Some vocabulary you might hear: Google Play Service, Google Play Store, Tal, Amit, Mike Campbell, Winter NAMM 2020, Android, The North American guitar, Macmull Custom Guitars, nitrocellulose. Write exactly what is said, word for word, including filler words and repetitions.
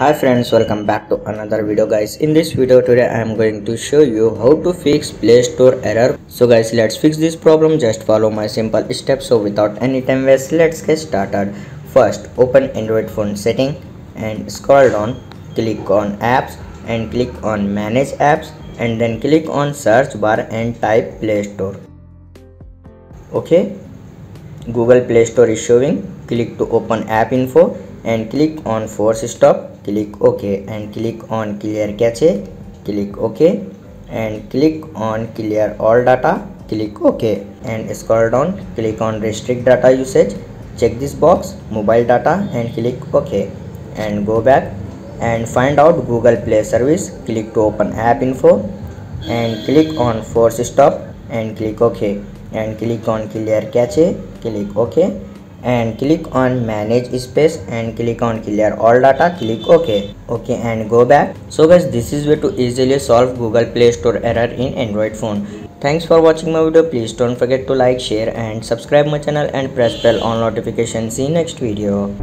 Hi friends, welcome back to another video guys. In this video today I am going to show you how to fix Play Store error. So guys, let's fix this problem. Just follow my simple steps. So without any time waste, let's get started. First, open Android phone setting and scroll down, click on apps and click on manage apps and then click on search bar and type Play Store. Okay, Google Play Store is showing. Click to open app info and click on force stop. Click OK and click on clear cache. Click OK and click on clear all data. Click OK and scroll down. Click on restrict data usage. Check this box, mobile data, and click OK and go back and find out Google Play Service. Click to open app info and click on force stop and click OK and click on clear cache. Click OK and click on manage space and click on clear all data. Click OK OK and go back. So guys, this is way to easily solve Google Play Store error in Android phone. Thanks for watching my video. Please don't forget to like, share and subscribe my channel and press bell on notification. See you next video.